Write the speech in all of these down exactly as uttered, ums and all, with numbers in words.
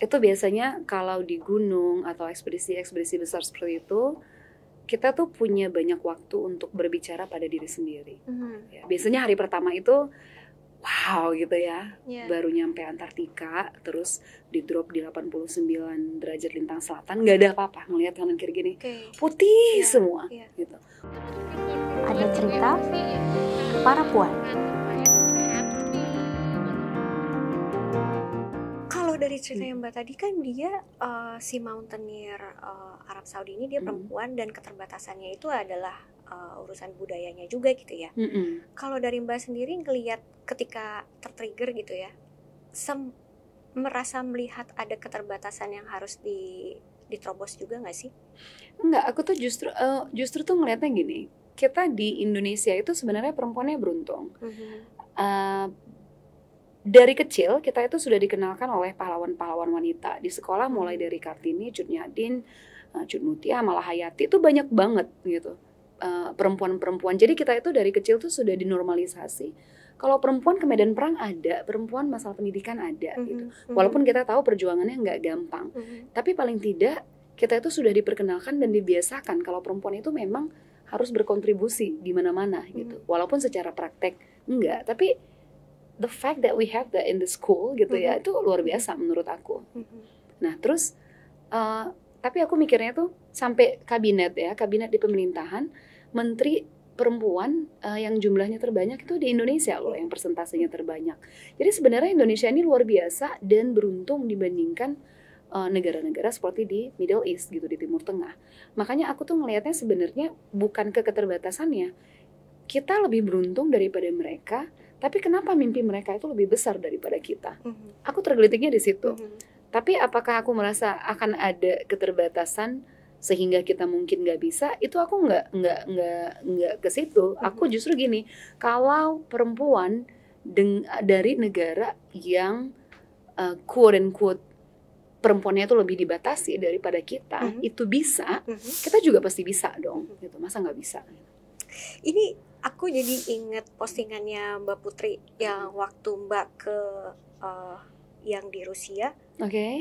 itu biasanya kalau di gunung atau ekspedisi-ekspedisi besar seperti itu, kita tuh punya banyak waktu untuk berbicara pada diri sendiri. Mm-hmm. Ya, biasanya hari pertama itu, wow gitu ya, yeah. baru nyampe Antartika, terus di drop di delapan puluh sembilan derajat lintang selatan, nggak ada apa-apa, ngelihat kanan kiri gini, okay. putih yeah. semua. Yeah. Gitu. Ada cerita para puan. Dari cerita yang Mbak tadi kan dia uh, si mountaineer uh, Arab Saudi ini dia perempuan mm. dan keterbatasannya itu adalah uh, urusan budayanya juga gitu ya. Mm-mm. Kalau dari Mbak sendiri ngelihat ketika tertrigger gitu ya, sem- merasa melihat ada keterbatasan yang harus di diterobos juga nggak sih? Enggak, aku tuh justru uh, justru tuh ngelihatnya gini, kita di Indonesia itu sebenarnya perempuannya beruntung. Mm-hmm. uh, Dari kecil kita itu sudah dikenalkan oleh pahlawan-pahlawan wanita di sekolah, mulai dari Kartini, Cudnyadin, Cudmutia, Malahayati, itu banyak banget gitu uh, perempuan-perempuan. Jadi kita itu dari kecil tuh sudah dinormalisasi. Kalau perempuan ke medan perang ada, perempuan masalah pendidikan ada mm-hmm. gitu. Walaupun kita tahu perjuangannya nggak gampang, mm-hmm. tapi paling tidak kita itu sudah diperkenalkan dan dibiasakan kalau perempuan itu memang harus berkontribusi di mana-mana gitu. Mm-hmm. Walaupun secara praktek enggak, tapi the fact that we have that in the school gitu mm-hmm. ya, itu luar biasa menurut aku. Mm-hmm. Nah terus, uh, tapi aku mikirnya tuh sampai kabinet ya, kabinet di pemerintahan, menteri perempuan uh, yang jumlahnya terbanyak itu di Indonesia loh, yang persentasenya terbanyak. Jadi sebenarnya Indonesia ini luar biasa dan beruntung dibandingkan uh, negara-negara seperti di Middle East gitu, di Timur Tengah. Makanya aku tuh ngelihatnya sebenarnya bukan ke keterbatasannya, kita lebih beruntung daripada mereka. Tapi kenapa mimpi mereka itu lebih besar daripada kita? Mm-hmm. Aku tergelitiknya di situ. Mm-hmm. Tapi apakah aku merasa akan ada keterbatasan sehingga kita mungkin nggak bisa? Itu aku nggak nggak nggak nggak ke situ. Mm-hmm. Aku justru gini, kalau perempuan deng- dari negara yang uh, quote and quote perempuannya itu lebih dibatasi daripada kita, mm-hmm. itu bisa, mm-hmm. kita juga pasti bisa dong. Mm-hmm. Gitu. Masa nggak bisa? Ini. Aku jadi inget postingannya Mbak Putri yang waktu Mbak ke uh, yang di Rusia. Oke. Okay.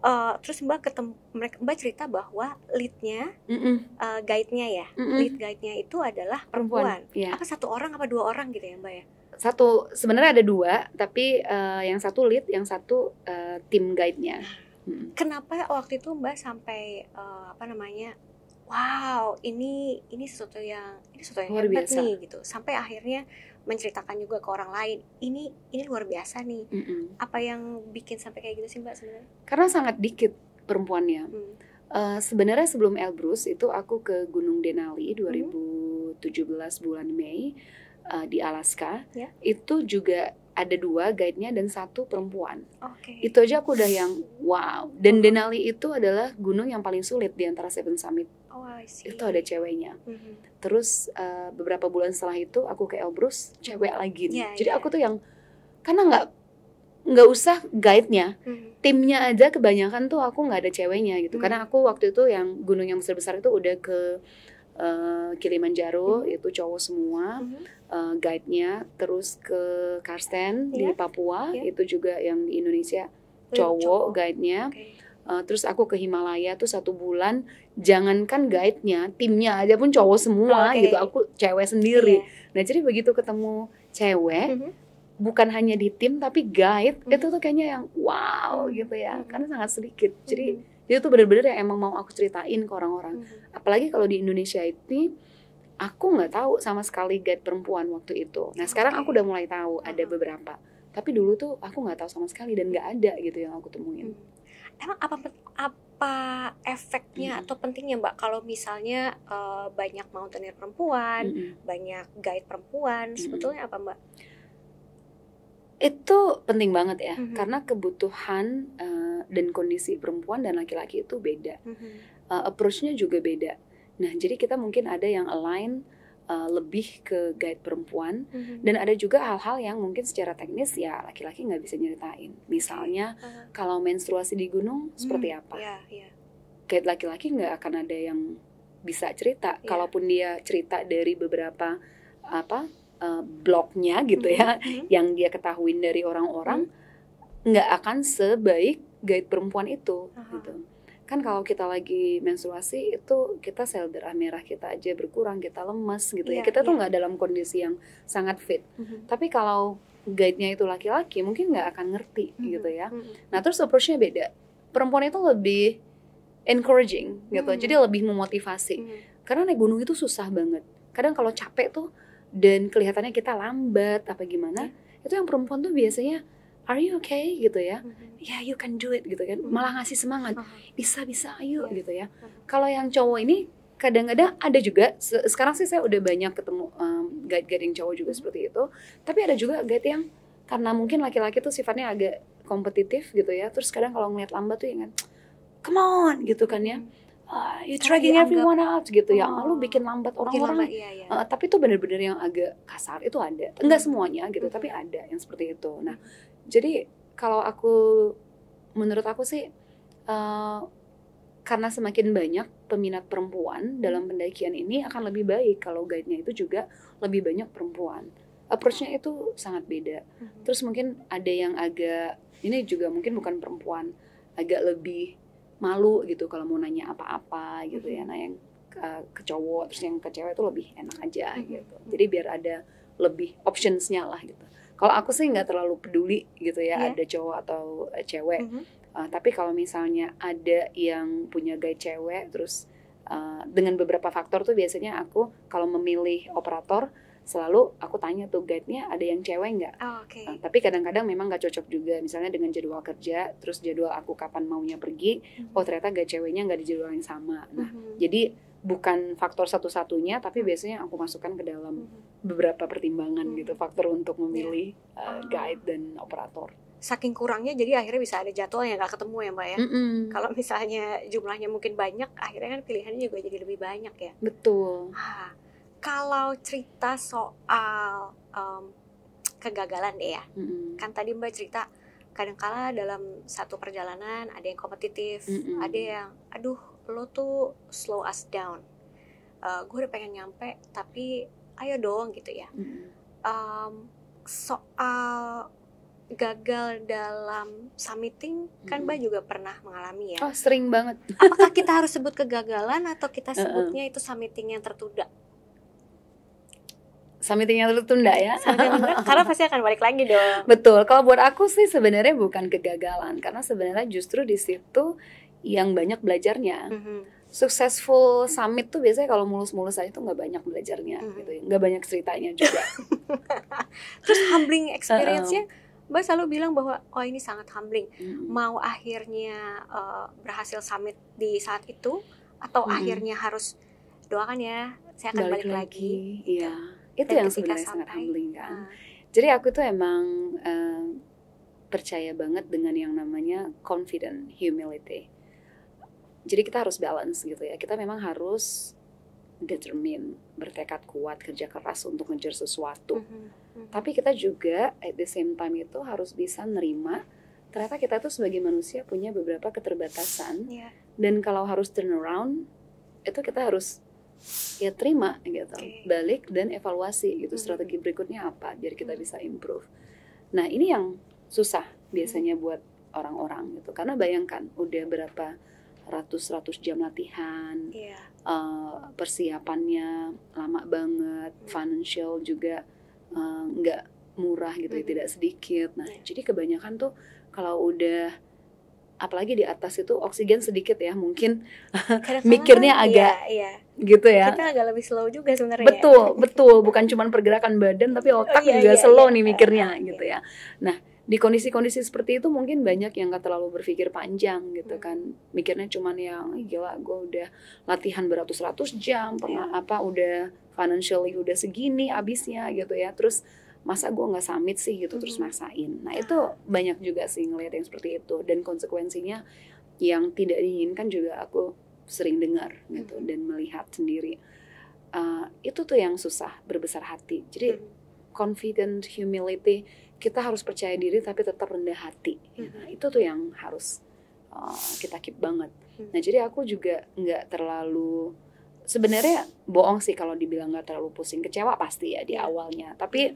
Uh, terus Mbak ketemu mereka, Mbak cerita bahwa leadnya, uh, guide-nya ya, Mm-mm. lead guide-nya itu adalah perempuan. perempuan. Yeah. Apa satu orang apa dua orang gitu ya Mbak ya? Satu, sebenarnya ada dua, tapi uh, yang satu lead, yang satu uh, tim guide-nya. Hmm. Kenapa waktu itu Mbak sampai uh, apa namanya? Wow, ini ini sesuatu yang ini sesuatu yang luar hebat biasa. Nih gitu. Sampai akhirnya menceritakan juga ke orang lain. Ini ini luar biasa nih. Mm-mm. Apa yang bikin sampai kayak gitu sih Mbak sebenarnya? Karena sangat dikit perempuannya. Mm. Uh, sebenarnya sebelum Elbrus itu aku ke Gunung Denali dua ribu tujuh belas mm. bulan Mei uh, di Alaska. Yeah. Itu juga ada dua guide-nya dan satu perempuan. Okay. Itu aja aku udah yang wow. Dan oh. Denali itu adalah gunung yang paling sulit di antara Seven Summit. Oh, itu ada ceweknya. Mm-hmm. Terus uh, beberapa bulan setelah itu aku ke Elbrus, cewek lagi nih. Yeah, Jadi yeah. aku tuh yang karena nggak nggak usah guide-nya, mm-hmm. timnya aja kebanyakan tuh aku nggak ada ceweknya gitu. Mm-hmm. Karena aku waktu itu yang gunung yang besar-besar itu udah ke uh, Kilimanjaro, mm-hmm. itu cowok semua, mm-hmm. uh, guide-nya. Terus ke Carsten yeah. di Papua, yeah. itu juga yang di Indonesia cowok, cowok. guide-nya. Okay. Uh, terus aku ke Himalaya tuh satu bulan, jangankan guide-nya, timnya aja pun cowok semua okay. gitu, aku cewek sendiri. Yeah. Nah jadi begitu ketemu cewek, mm-hmm. bukan hanya di tim tapi guide, mm-hmm. itu tuh kayaknya yang wow gitu ya, mm-hmm. karena sangat sedikit. Jadi mm-hmm. itu bener-bener yang emang mau aku ceritain ke orang-orang. Mm-hmm. Apalagi kalau di Indonesia ini, aku nggak tahu sama sekali guide perempuan waktu itu. Nah sekarang okay. aku udah mulai tahu uh-huh. ada beberapa, tapi dulu tuh aku nggak tahu sama sekali dan nggak ada gitu yang aku temuin. Mm-hmm. Emang apa apa efeknya mm-hmm. atau pentingnya Mbak kalau misalnya uh, banyak mountaineer perempuan, mm-hmm. banyak guide perempuan, mm-hmm. sebetulnya apa Mbak? Itu penting banget ya, mm-hmm. karena kebutuhan uh, dan kondisi perempuan dan laki-laki itu beda, mm-hmm. uh, approach-nya juga beda. Nah jadi kita mungkin ada yang align Uh, lebih ke guide perempuan, mm-hmm. dan ada juga hal-hal yang mungkin secara teknis ya laki-laki nggak bisa nyeritain. Misalnya uh-huh. kalau menstruasi di gunung mm-hmm. seperti apa, yeah, yeah. guide laki-laki nggak akan ada yang bisa cerita. Yeah. Kalaupun dia cerita dari beberapa apa uh, blognya gitu mm-hmm. ya, mm-hmm. yang dia ketahuin dari orang-orang, nggak mm-hmm. akan sebaik guide perempuan itu. Aha. Gitu. Kan kalau kita lagi menstruasi itu kita sel darah merah kita aja berkurang, kita lemes gitu yeah, ya. Kita yeah. tuh nggak dalam kondisi yang sangat fit. Mm-hmm. Tapi kalau guide-nya itu laki-laki mungkin nggak akan ngerti mm-hmm. gitu ya. Mm-hmm. Nah terus approach-nya beda. Perempuan itu lebih encouraging gitu, mm-hmm. jadi lebih memotivasi. Mm-hmm. Karena naik gunung itu susah banget. Kadang kalau capek tuh dan kelihatannya kita lambat apa gimana, mm-hmm. itu yang perempuan tuh biasanya are you okay gitu ya, mm-hmm. yeah you can do it gitu kan, mm-hmm. malah ngasih semangat, uh-huh. bisa bisa ayo yeah. gitu ya. Uh-huh. Kalau yang cowok ini kadang-kadang ada juga, se sekarang sih saya udah banyak ketemu um, guide-guide yang cowok juga mm-hmm. seperti itu, tapi ada juga guide yang karena mungkin laki-laki tuh sifatnya agak kompetitif gitu ya, terus kadang kalau ngeliat lambat tuh ya kan, come on gitu kan ya, uh, you dragging everyone out gitu oh. ya, lu bikin lambat orang-orang, iya, iya. uh, tapi itu bener-bener yang agak kasar itu ada, enggak mm-hmm. semuanya gitu, mm-hmm. tapi ada yang seperti itu. Nah mm-hmm. jadi kalau aku, menurut aku sih, uh, karena semakin banyak peminat perempuan dalam pendakian ini akan lebih baik kalau guide-nya itu juga lebih banyak perempuan. Approach-nya itu sangat beda. Mm-hmm. Terus mungkin ada yang agak, ini juga mungkin bukan perempuan, agak lebih malu gitu kalau mau nanya apa-apa gitu mm-hmm. ya. Nah yang uh, ke cowok, terus yang ke cewek itu lebih enak aja mm-hmm. gitu. Jadi biar ada lebih options-nya lah gitu. Kalau aku sih nggak terlalu peduli gitu ya yeah. ada cowok atau uh, cewek. Mm-hmm. uh, tapi kalau misalnya ada yang punya guide cewek, terus uh, dengan beberapa faktor tuh biasanya aku kalau memilih operator selalu aku tanya tuh guide-nya ada yang cewek nggak. Oh, okay. uh, tapi kadang-kadang memang nggak cocok juga. Misalnya dengan jadwal kerja, terus jadwal aku kapan maunya pergi, mm-hmm. oh ternyata guide ceweknya nggak di jadwal yang sama. Nah mm-hmm. jadi bukan faktor satu-satunya, tapi biasanya aku masukkan ke dalam mm-hmm. beberapa pertimbangan mm-hmm. gitu, faktor untuk memilih yeah. uh, guide dan operator. Saking kurangnya jadi akhirnya bisa ada jadwal yang gak ketemu ya Mbak ya. Mm-hmm. Kalau misalnya jumlahnya mungkin banyak, akhirnya kan pilihannya juga jadi lebih banyak ya. Betul. Ah, kalau cerita soal um, kegagalan deh ya, mm-hmm. kan tadi Mbak cerita kadang-kala dalam satu perjalanan ada yang kompetitif, mm-hmm. ada yang aduh lo tuh slow us down, uh, gue udah pengen nyampe tapi ayo dong gitu ya. Mm-hmm. um, soal gagal dalam summiting mm-hmm. kan Mbak juga pernah mengalami ya. Oh sering banget. Apakah kita harus sebut kegagalan atau kita sebutnya itu summiting yang tertunda? Summiting yang tertunda ya. Karena pasti akan balik lagi dong. Betul. Kalau buat aku sih sebenarnya bukan kegagalan, karena sebenarnya justru di situ yang banyak belajarnya. Mm-hmm. Successful summit tuh biasanya kalau mulus-mulus aja tuh nggak banyak belajarnya, mm-hmm. gitu, nggak banyak ceritanya juga. Terus humbling experience-nya, Mbak selalu bilang bahwa oh ini sangat humbling. Mm-hmm. Mau akhirnya uh, berhasil summit di saat itu atau mm-hmm. akhirnya harus doakan ya, saya akan balik, balik lagi. lagi. Iya, itu dan yang sebenarnya sangat humbling kan. Uh, Jadi aku tuh emang uh, percaya banget dengan yang namanya confident humility. Jadi kita harus balance gitu ya, kita memang harus determine, bertekad kuat, kerja keras untuk ngejar sesuatu. Mm-hmm. Mm-hmm. Tapi kita juga at the same time itu harus bisa nerima, ternyata kita tuh sebagai manusia punya beberapa keterbatasan. Yeah. Dan kalau harus turn around, itu kita harus ya terima gitu, okay. balik dan evaluasi gitu, mm-hmm. strategi berikutnya apa, biar kita mm-hmm. bisa improve. Nah ini yang susah biasanya mm-hmm. buat orang-orang gitu, karena bayangkan udah berapa ratus-ratus jam latihan, yeah. uh, persiapannya lama banget, mm. financial juga nggak uh, murah gitu, mm. tidak sedikit. Nah, yeah. jadi kebanyakan tuh kalau udah, apalagi di atas itu oksigen sedikit ya, mungkin mikirnya agak iya, iya. gitu ya. Kita agak lebih slow juga sebenarnya. Betul, betul. Bukan cuma pergerakan badan, tapi otak oh, iya, juga iya, slow iya. nih mikirnya uh, gitu iya. ya. Nah. Di kondisi-kondisi seperti itu mungkin banyak yang gak terlalu berpikir panjang gitu hmm. kan. Mikirnya cuman yang gila gue udah latihan beratus-ratus jam, pernah yeah. apa udah financially udah segini abisnya gitu ya. Terus masa gue gak summit sih gitu hmm. terus maksain. Nah itu banyak juga sih ngeliat yang seperti itu. Dan konsekuensinya yang tidak diinginkan juga aku sering dengar gitu hmm. dan melihat sendiri. Uh, itu tuh yang susah, berbesar hati. Jadi hmm. confident humility, kita harus percaya diri tapi tetap rendah hati. Mm-hmm. Nah, itu tuh yang harus uh, kita keep banget. Mm-hmm. Nah jadi aku juga nggak terlalu, sebenarnya bohong sih kalau dibilang nggak terlalu pusing, kecewa pasti ya di yeah. awalnya. Tapi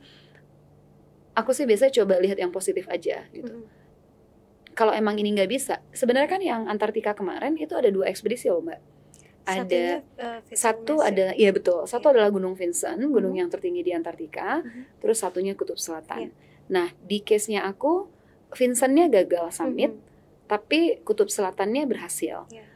aku sih biasanya coba lihat yang positif aja gitu. Mm-hmm. kalau emang ini nggak bisa, sebenarnya kan yang Antartika kemarin itu ada dua ekspedisi loh Mbak. Ada uh, satu Vinson. ada iya betul satu yeah. adalah Gunung Vinson, gunung mm-hmm. yang tertinggi di Antartika, mm-hmm. terus satunya Kutub Selatan. Yeah. Nah di case nya aku Vinsonnya gagal summit, mm-hmm. tapi Kutub Selatannya berhasil. Yeah.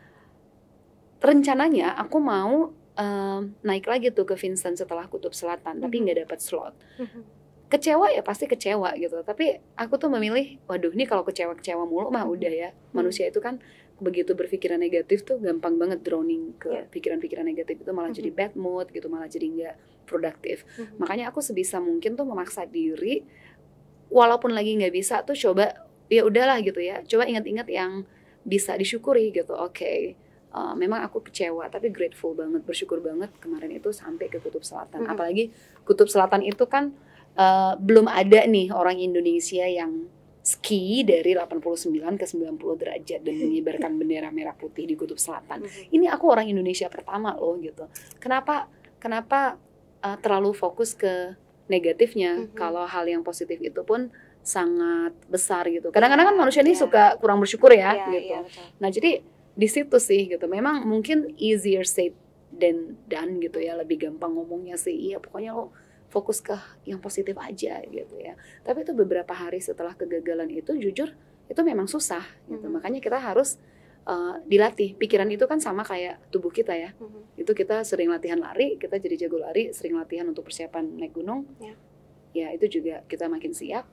Rencananya aku mau um, naik lagi tuh ke Vinson setelah Kutub Selatan, mm-hmm. tapi nggak dapat slot. Mm-hmm. Kecewa ya pasti kecewa gitu, tapi aku tuh memilih, waduh nih kalau kecewa-kecewa mulu mah udah ya, manusia itu kan begitu berpikiran negatif tuh gampang banget drowning ke pikiran-pikiran yeah. negatif itu, malah mm-hmm. jadi bad mood gitu, malah jadi nggak produktif. Mm-hmm. Makanya aku sebisa mungkin tuh memaksa diri, walaupun lagi nggak bisa tuh coba, ya udahlah gitu ya, coba ingat-ingat yang bisa disyukuri gitu, oke. Okay. Uh, memang aku kecewa tapi grateful banget, bersyukur banget kemarin itu sampai ke Kutub Selatan, mm-hmm. apalagi Kutub Selatan itu kan Uh, belum ada nih orang Indonesia yang ski dari delapan puluh sembilan ke sembilan puluh derajat dan mengibarkan bendera merah putih di Kutub Selatan. Mm-hmm. Ini aku orang Indonesia pertama loh gitu. Kenapa kenapa uh, terlalu fokus ke negatifnya, mm-hmm. kalau hal yang positif itu pun sangat besar gitu. Kadang-kadang kan manusia ini yeah. suka kurang bersyukur ya yeah, gitu. Yeah, betul. Nah, jadi di situ sih gitu. Memang mungkin easier said than done gitu ya, lebih gampang ngomongnya sih. Iya, pokoknya lo fokus ke yang positif aja gitu ya. Tapi itu beberapa hari setelah kegagalan itu jujur itu memang susah gitu. Mm-hmm. Makanya kita harus uh, dilatih. Pikiran itu kan sama kayak tubuh kita ya. Mm-hmm. Itu kita sering latihan lari, kita jadi jago lari, sering latihan untuk persiapan naik gunung. Yeah. Ya itu juga kita makin siap.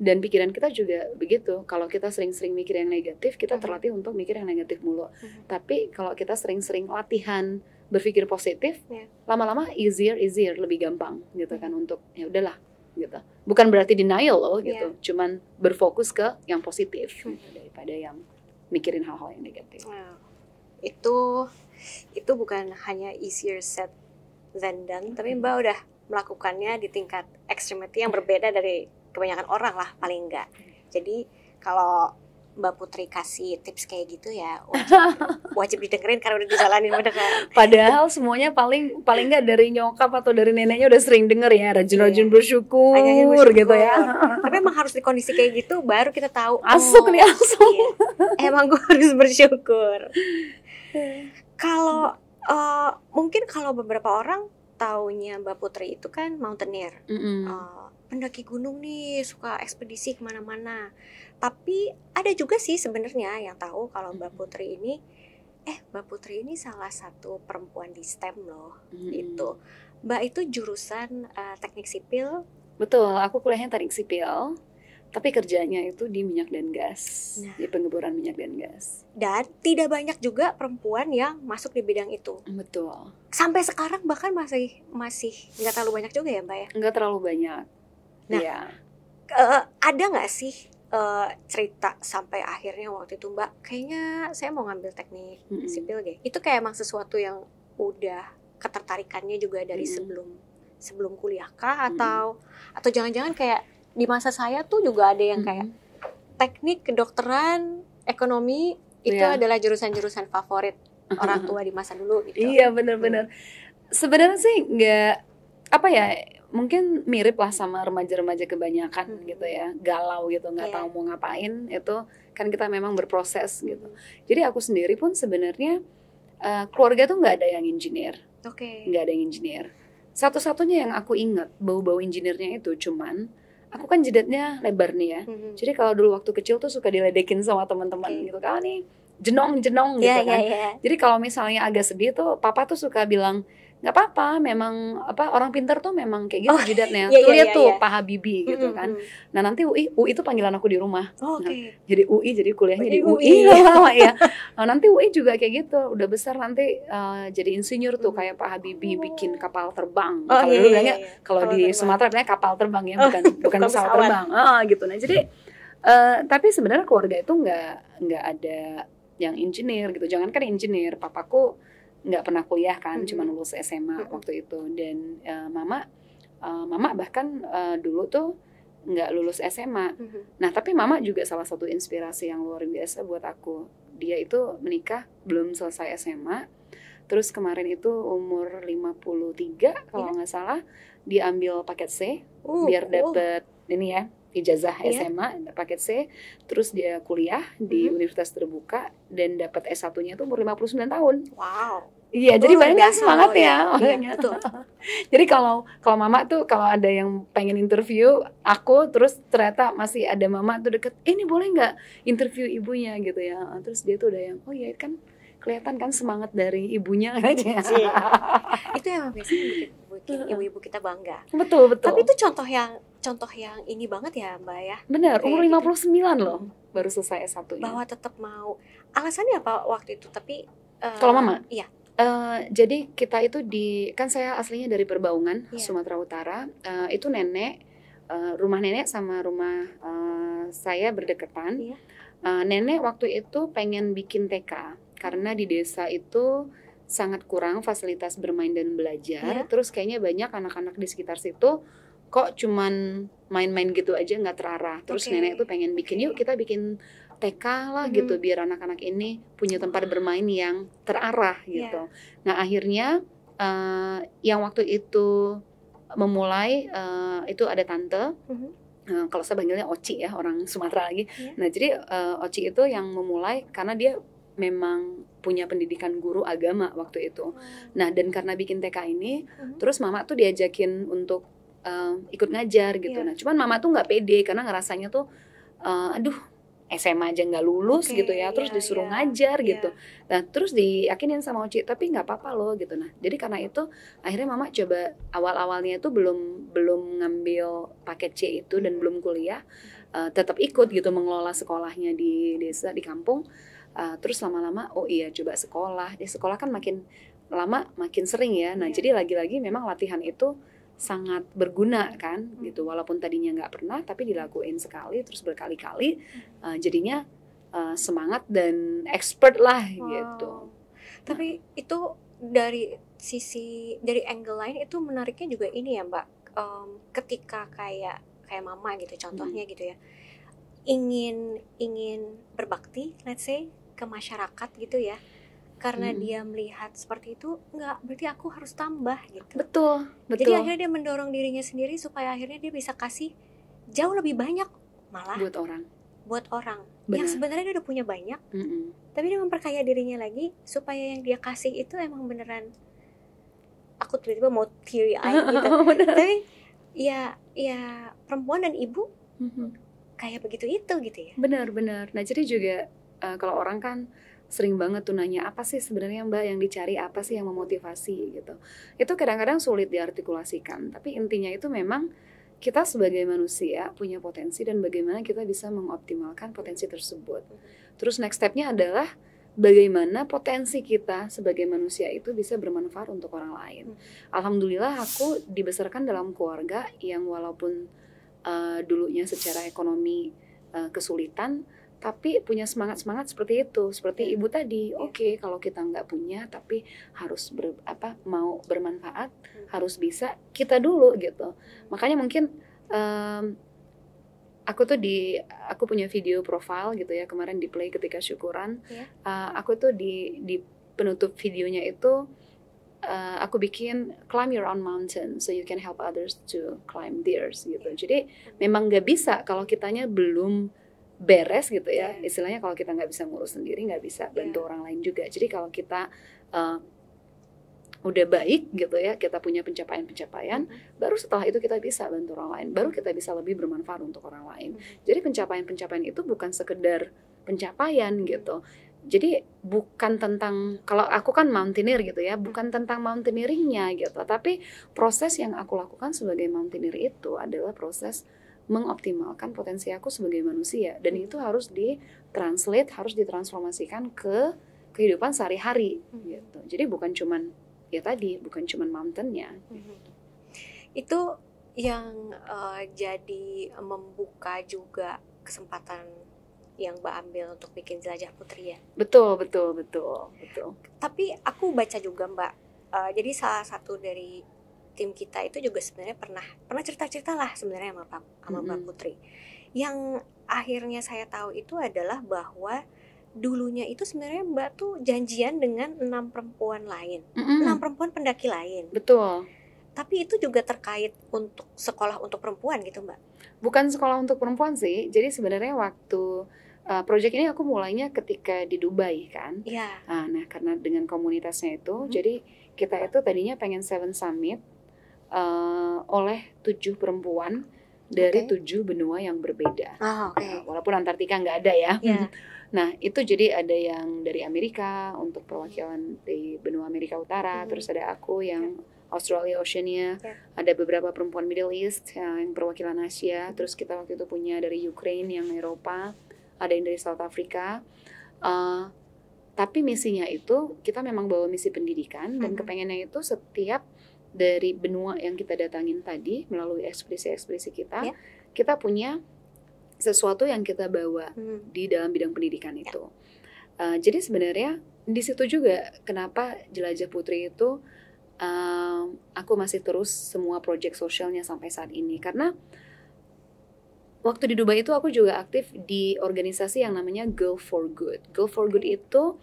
Dan pikiran kita juga begitu. Kalau kita sering-sering mikir yang negatif, kita mm-hmm. terlatih untuk mikir yang negatif mulu. Mm-hmm. Tapi kalau kita sering-sering latihan berpikir positif, yeah. lama-lama easier, easier, lebih gampang gitu kan, untuk ya udahlah gitu. Bukan berarti denial loh gitu, yeah. cuman berfokus ke yang positif hmm. gitu, daripada yang mikirin hal-hal yang negatif. Wow. Itu itu bukan hanya easier said than done, tapi Mbak udah melakukannya di tingkat extremity yang berbeda dari kebanyakan orang lah paling enggak. Jadi kalau Mbak Putri kasih tips kayak gitu ya wajib, wajib didengerin karena udah dijalanin bener kan. Padahal semuanya paling paling nggak dari nyokap atau dari neneknya udah sering denger ya, rajin-rajin iya. bersyukur, bersyukur gitu ya. Tapi emang harus di kondisi kayak gitu baru kita tahu. Asuk oh, nih asuk. Iya, emang gue harus bersyukur. Kalau uh, mungkin kalau beberapa orang taunya Mbak Putri itu kan mountaineer, mm-hmm. uh, pendaki gunung nih, suka ekspedisi kemana-mana. Tapi ada juga sih sebenarnya yang tahu kalau Mbak Putri ini, eh Mbak Putri ini salah satu perempuan di STEM loh, hmm. itu. Mbak itu jurusan uh, teknik sipil. Betul, aku kuliahnya teknik sipil, tapi kerjanya itu di minyak dan gas, nah. di pengeboran minyak dan gas. Dan tidak banyak juga perempuan yang masuk di bidang itu. Betul. Sampai sekarang bahkan masih masih nggak terlalu banyak juga ya Mbak ya? Nggak terlalu banyak. Nah, yeah. uh, ada nggak sih uh, cerita sampai akhirnya waktu itu Mbak, kayaknya saya mau ngambil teknik mm-hmm. sipil deh. Itu kayak emang sesuatu yang udah ketertarikannya juga dari mm-hmm. sebelum sebelum kuliah kah, atau mm-hmm. atau jangan-jangan kayak di masa saya tuh juga ada yang kayak mm-hmm. teknik, kedokteran, ekonomi itu yeah. adalah jurusan-jurusan favorit orang tua di masa dulu. Gitu. Iya benar-benar. Hmm. Sebenarnya sih nggak apa ya. Mungkin mirip lah sama remaja-remaja kebanyakan hmm. gitu ya, galau gitu, nggak yeah. tahu mau ngapain, itu kan kita memang berproses gitu. Jadi aku sendiri pun sebenarnya uh, keluarga tuh nggak ada yang engineer, okay. nggak ada yang engineer. Satu-satunya yang aku ingat bau-bau engineer-nya itu cuman aku kan jidatnya lebar nih ya, hmm. jadi kalau dulu waktu kecil tuh suka diledekin sama teman-teman okay. gitu kan, nih jenong-jenong gitu yeah, kan. Yeah, yeah. Jadi kalau misalnya agak sedih tuh papa tuh suka bilang, nggak apa-apa, memang apa orang pintar tuh memang kayak gitu oh, jidatnya. Iya, tuh lihat iya, iya. tuh Pak Habibie mm-hmm. gitu kan. Nah nanti U I, U I itu panggilan aku di rumah. Oh, okay. Nah, jadi U I, jadi kuliahnya di U I. Lama ya. Nah, nanti U I juga kayak gitu. Udah besar nanti uh, jadi insinyur tuh mm. kayak Pak Habibie oh. bikin kapal terbang. Oh, kalau iya, dulu iya, iya. kalau di terbang. Sumatera bilangnya kapal terbang ya, bukan oh, bukan pesawat terbang. Oh, gitu. Nah jadi uh, tapi sebenarnya keluarga itu nggak nggak ada yang engineer gitu. Jangankan engineer, papaku nggak pernah kuliah kan, mm-hmm. cuma lulus S M A mm-hmm. waktu itu. Dan uh, mama, uh, mama bahkan uh, dulu tuh nggak lulus S M A. Mm-hmm. Nah tapi mama juga salah satu inspirasi yang luar biasa buat aku. Dia itu menikah belum selesai S M A, terus kemarin itu umur lima puluh tiga kalau nggak yeah. salah, diambil paket C uh, biar dapet uh. ini ya. ijazah yeah. S M A, paket C, terus dia kuliah di mm-hmm. universitas terbuka dan dapat S satu-nya tuh umur lima puluh sembilan tahun. Wow. Iya, oh, jadi banyak kan semangat ya. Banyak tuh. Jadi kalau kalau mama tuh kalau ada yang pengen interview aku, terus ternyata masih ada mama tuh deket, eh, ini boleh nggak interview ibunya gitu ya. Terus dia tuh udah yang, oh iya kan kelihatan kan semangat dari ibunya aja. Itu yang biasanya bikin ibu-ibu kita bangga. Betul, betul. Tapi itu contoh yang contoh yang ini banget ya Mbak ya. Benar, umur lima puluh sembilan gitu. Loh baru selesai S satu. Bahwa tetap mau. Alasannya apa waktu itu? Tapi uh, kalau mama? Iya. Uh, jadi kita itu di, kan saya aslinya dari Perbaungan, yeah. Sumatera Utara. Uh, itu nenek, uh, rumah nenek sama rumah uh, saya berdekatan. Yeah. Uh, nenek waktu itu pengen bikin T K karena di desa itu sangat kurang fasilitas bermain dan belajar. Yeah. Terus kayaknya banyak anak-anak di sekitar situ kok cuman main-main gitu aja nggak terarah. Terus okay. nenek tuh pengen bikin, yuk kita bikin T K lah hmm. gitu, biar anak-anak ini punya tempat bermain yang terarah gitu. Yeah. Nah akhirnya uh, yang waktu itu memulai uh, itu ada tante, mm-hmm. uh, kalau saya panggilnya Oci ya, orang Sumatera lagi. Yeah. Nah jadi uh, Oci itu yang memulai karena dia memang punya pendidikan guru agama waktu itu. Wow. Nah dan karena bikin T K ini, mm-hmm. terus mama tuh diajakin untuk uh, ikut ngajar gitu. Yeah. Nah cuman mama tuh nggak pede karena ngerasanya tuh, uh, aduh. S M A aja nggak lulus okay, gitu ya, terus yeah, disuruh yeah, ngajar yeah. gitu. Nah terus diyakinin sama Oci, tapi nggak apa-apa loh gitu. Nah jadi karena itu akhirnya mama coba awal-awalnya itu belum belum ngambil paket C itu dan belum kuliah, uh, tetap ikut gitu mengelola sekolahnya di desa di kampung. Uh, terus lama-lama oh iya coba sekolah, ya sekolah kan makin lama makin sering ya. Nah yeah. jadi lagi-lagi memang latihan itu sangat berguna kan gitu, walaupun tadinya nggak pernah tapi dilakuin sekali terus berkali-kali, uh, jadinya uh, semangat dan expert lah wow. gitu. Tapi nah. itu dari sisi dari angle lain itu menariknya juga ini ya Mbak, um, ketika kayak kayak mama gitu contohnya hmm. gitu ya, ingin ingin berbakti let's say ke masyarakat gitu ya, karena hmm. dia melihat seperti itu, enggak berarti aku harus tambah gitu. Betul, betul. Jadi akhirnya dia mendorong dirinya sendiri supaya akhirnya dia bisa kasih jauh lebih banyak malah buat orang. Buat orang. Benar. Yang sebenarnya dia udah punya banyak. Mm-mm. Tapi dia memperkaya dirinya lagi supaya yang dia kasih itu emang beneran. Aku tiba-tiba mau teary eye gitu. Tapi ya ya perempuan dan ibu mm-hmm. kayak begitu itu gitu ya. Benar, benar. Nah, jadi juga uh, kalau orang kan sering banget tuh nanya, apa sih sebenarnya Mbak yang dicari, apa sih yang memotivasi gitu. Itu kadang-kadang sulit diartikulasikan, tapi intinya itu memang kita sebagai manusia punya potensi dan bagaimana kita bisa mengoptimalkan potensi tersebut. Terus next stepnya adalah bagaimana potensi kita sebagai manusia itu bisa bermanfaat untuk orang lain. Alhamdulillah aku dibesarkan dalam keluarga yang walaupun uh, dulunya secara ekonomi uh, kesulitan, tapi punya semangat-semangat seperti itu, seperti ibu tadi. Oke, okay, kalau kita nggak punya, tapi harus ber, apa mau bermanfaat, hmm. harus bisa kita dulu gitu. Makanya mungkin um, aku tuh di, aku punya video profile gitu ya kemarin di play ketika syukuran. Yeah. Uh, aku tuh di di penutup videonya itu uh, aku bikin climb your own mountain so you can help others to climb theirs gitu. Yeah. Jadi hmm. memang nggak bisa kalau kitanya belum beres gitu ya, yeah. istilahnya kalau kita nggak bisa ngurus sendiri, nggak bisa bantu yeah. orang lain juga. Jadi kalau kita uh, udah baik gitu ya, kita punya pencapaian-pencapaian, mm-hmm. baru setelah itu kita bisa bantu orang lain, baru kita bisa lebih bermanfaat untuk orang lain. Mm-hmm. Jadi pencapaian-pencapaian itu bukan sekedar pencapaian gitu. Jadi bukan tentang, kalau aku kan mountaineer gitu ya, bukan tentang mountaineeringnya gitu, tapi proses yang aku lakukan sebagai mountaineer itu adalah proses mengoptimalkan potensi aku sebagai manusia, dan itu harus ditranslate, harus ditransformasikan ke kehidupan sehari-hari mm-hmm. gitu. Jadi bukan cuman ya tadi, bukan cuman mountain-nya. Mm-hmm. Itu yang uh, jadi membuka juga kesempatan yang Mbak ambil untuk bikin Jelajah Putri ya. Betul, betul, betul, betul. Tapi aku baca juga Mbak, uh, jadi salah satu dari tim kita itu juga sebenarnya pernah pernah cerita-cerita lah sebenarnya sama Pak sama Mbak Putri. Yang akhirnya saya tahu itu adalah bahwa dulunya itu sebenarnya Mbak tuh janjian dengan enam perempuan lain, enam mm-hmm. perempuan pendaki lain. Betul. tapi itu juga terkait untuk sekolah untuk perempuan gitu Mbak? Bukan sekolah untuk perempuan sih, jadi sebenarnya waktu uh, proyek ini aku mulainya ketika di Dubai kan. Iya. Nah, nah karena dengan komunitasnya itu, hmm. jadi kita itu tadinya pengen Seven Summit uh, oleh tujuh perempuan dari okay. tujuh benua yang berbeda. Oh, okay. uh, walaupun Antartika nggak ada ya. Yeah. Nah itu jadi ada yang dari Amerika untuk perwakilan di benua Amerika Utara, hmm. terus ada aku yang yeah. Australia, Oceania, yeah. ada beberapa perempuan Middle East yang perwakilan Asia, mm-hmm. terus kita waktu itu punya dari Ukraine yang Eropa, ada yang dari South Africa. Uh, tapi misinya itu kita memang bawa misi pendidikan, mm-hmm. dan kepengennya itu setiap dari benua yang kita datangin tadi melalui ekspresi-ekspresi kita, yeah. kita punya sesuatu yang kita bawa mm-hmm. di dalam bidang pendidikan yeah. itu. Uh, jadi sebenarnya di situ juga kenapa Jelajah Putri itu Uh, aku masih terus semua project sosialnya sampai saat ini, karena waktu di Dubai itu aku juga aktif di organisasi yang namanya Girl for Good. Girl for Good itu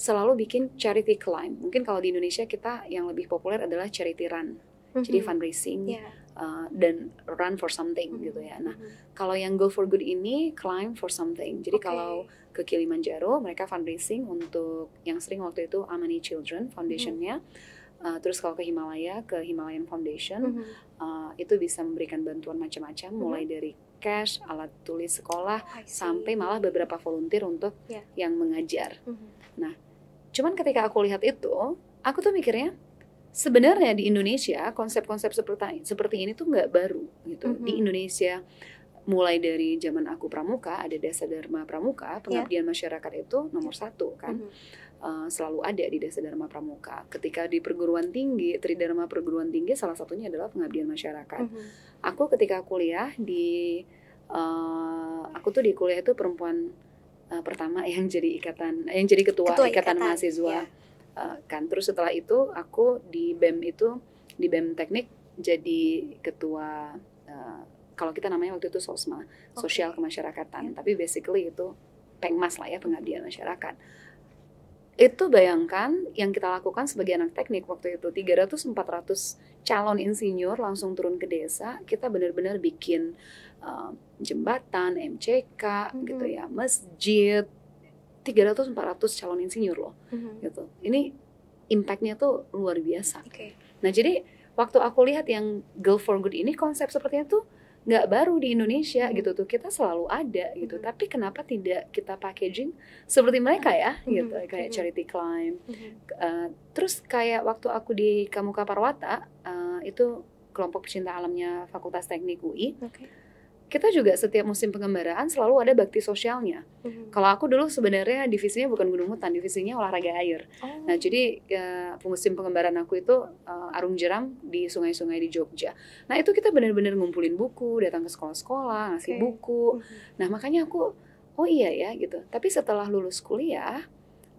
selalu bikin charity climb. Mungkin kalau di Indonesia kita yang lebih populer adalah charity run, mm-hmm. jadi fundraising yeah. uh, dan run for something mm-hmm. gitu ya. Nah, mm-hmm. kalau yang Girl for Good ini climb for something. Jadi okay. kalau ke Kilimanjaro mereka fundraising untuk yang sering waktu itu Amani Children Foundation-nya. Mm-hmm. Uh, terus kalau ke Himalaya, ke Himalayan Foundation, mm-hmm. uh, itu bisa memberikan bantuan macam-macam, mm-hmm. mulai dari cash, alat tulis sekolah, sampai malah beberapa volunteer untuk yeah. yang mengajar. Mm-hmm. Nah, cuman ketika aku lihat itu, aku tuh mikirnya sebenarnya di Indonesia konsep-konsep seperti seperti ini tuh nggak baru gitu. Mm-hmm. Di Indonesia mulai dari zaman aku pramuka, ada Dasa Darma pramuka, pengabdian yeah. masyarakat itu nomor satu kan. Mm-hmm. Uh, selalu ada di Dasa Darma Pramuka. Ketika di perguruan tinggi, Tridharma perguruan tinggi salah satunya adalah pengabdian masyarakat. Mm-hmm. Aku ketika kuliah di uh, aku tuh di kuliah itu perempuan uh, pertama yang jadi ikatan yang jadi ketua, ketua ikatan, ikatan mahasiswa yeah. uh, kan. Terus setelah itu aku di B E M itu di B E M teknik jadi ketua uh, kalau kita namanya waktu itu SOSMA, okay. sosial kemasyarakatan. Yeah. Tapi basically itu pengmas lah ya, pengabdian masyarakat. Itu bayangkan yang kita lakukan sebagai anak teknik waktu itu tiga ratus sampai empat ratus calon insinyur langsung turun ke desa. Kita benar-benar bikin uh, jembatan, M C K mm-hmm. gitu ya, masjid. tiga ratus sampai empat ratus calon insinyur loh mm-hmm. gitu. Ini impact-nya tuh luar biasa. Okay. Nah jadi waktu aku lihat yang Girl for Good ini konsep sepertinya tuh nggak baru di Indonesia hmm. gitu tuh, kita selalu ada gitu hmm. tapi kenapa tidak kita packaging seperti mereka ya hmm. gitu kayak hmm. charity climb hmm. uh, terus kayak waktu aku di Kamuka Parwata uh, itu kelompok pecinta alamnya Fakultas Teknik U I okay. kita juga setiap musim pengembaraan selalu ada bakti sosialnya hmm. kalau aku dulu sebenarnya divisinya bukan gunung hutan, divisinya olahraga air oh. nah jadi uh, musim pengembaraan aku itu uh, arung jeram di sungai-sungai di Jogja. Nah itu kita benar-benar ngumpulin buku, datang ke sekolah-sekolah, ngasih okay. buku mm-hmm. nah makanya aku, oh iya ya gitu. Tapi setelah lulus kuliah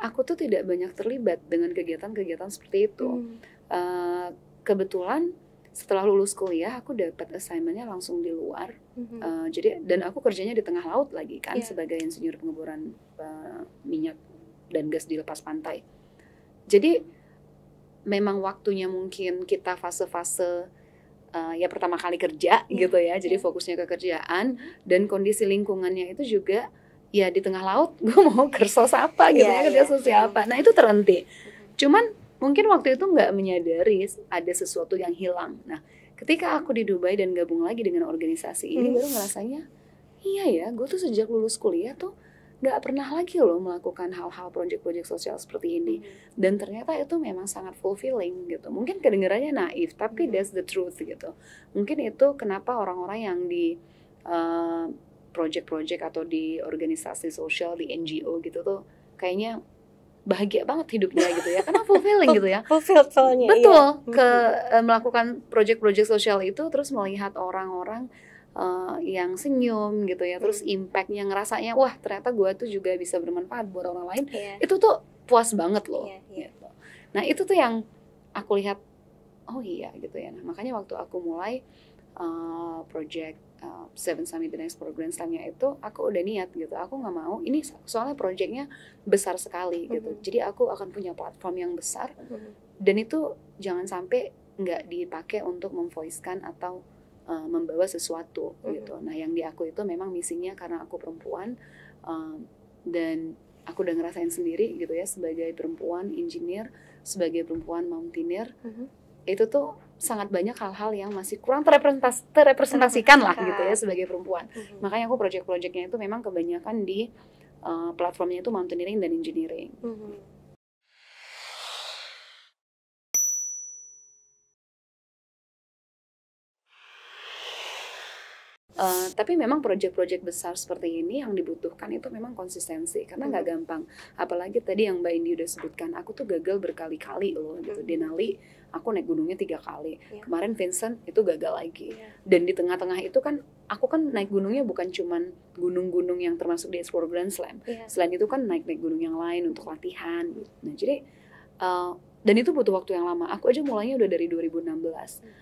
aku tuh tidak banyak terlibat dengan kegiatan-kegiatan seperti itu mm. uh, kebetulan setelah lulus kuliah aku dapat assignment-nya langsung di luar mm-hmm. uh, jadi dan aku kerjanya di tengah laut lagi kan yeah. sebagai insinyur pengeboran uh, minyak dan gas di lepas pantai. Jadi memang waktunya mungkin kita fase-fase uh, ya pertama kali kerja yeah. gitu ya, jadi yeah. fokusnya ke kerjaan dan kondisi lingkungannya itu juga ya di tengah laut gue mau kersos apa gitu yeah, ya kerja yeah. sosial apa, nah itu terhenti mm-hmm. cuman mungkin waktu itu nggak menyadari ada sesuatu yang hilang. Nah, ketika aku di Dubai dan gabung lagi dengan organisasi ini, hmm. baru ngerasanya, iya ya, gue tuh sejak lulus kuliah tuh nggak pernah lagi loh melakukan hal-hal proyek-proyek sosial seperti ini. Hmm. Dan ternyata itu memang sangat fulfilling gitu. Mungkin kedengarannya naif, tapi hmm. that's the truth gitu. Mungkin itu kenapa orang-orang yang di uh, proyek-proyek atau di organisasi sosial, di N G O gitu tuh kayaknya bahagia banget hidupnya gitu ya, karena fulfilling gitu ya. Fulfilled soalnya. Betul, iya. ke uh, melakukan proyek-proyek sosial itu, terus melihat orang-orang uh, yang senyum gitu ya, terus hmm. impactnya ngerasanya, wah ternyata gue tuh juga bisa bermanfaat buat orang lain. Yeah. Itu tuh puas banget loh. Yeah, yeah. Gitu. Nah itu tuh yang aku lihat, oh iya gitu ya. Nah, makanya waktu aku mulai uh, proyek Uh, Seven Summit dan Explorer's Grand Slam-nya itu aku udah niat gitu, aku nggak mau ini soalnya proyeknya besar sekali gitu mm-hmm. jadi aku akan punya platform yang besar mm-hmm. dan itu jangan sampai nggak dipakai untuk memvoicekan atau uh, membawa sesuatu mm-hmm. gitu. Nah yang di aku itu memang misinya karena aku perempuan uh, dan aku udah ngerasain sendiri gitu ya sebagai perempuan engineer, sebagai perempuan mountaineer, mm-hmm. itu tuh sangat banyak hal-hal yang masih kurang terrepresentas- terrepresentasikan lah gitu ya sebagai perempuan. Mm-hmm. Makanya aku project-projectnya itu memang kebanyakan di uh, platformnya itu mountaineering dan engineering. Mm-hmm. Uh, tapi memang proyek-proyek besar seperti ini yang dibutuhkan itu memang konsistensi karena nggak mm-hmm. gampang. Apalagi tadi yang Mbak Indi udah sebutkan, aku tuh gagal berkali-kali loh gitu. Mm-hmm. Denali aku naik gunungnya tiga kali. Yeah. Kemarin Vinson itu gagal lagi. Yeah. Dan di tengah-tengah itu kan aku kan naik gunungnya bukan cuman gunung-gunung yang termasuk di Explorer's Grand Slam. Yeah. Selain itu kan naik-naik gunung yang lain untuk latihan. Nah jadi uh, dan itu butuh waktu yang lama. Aku aja mulainya udah dari dua ribu enam belas. Mm-hmm.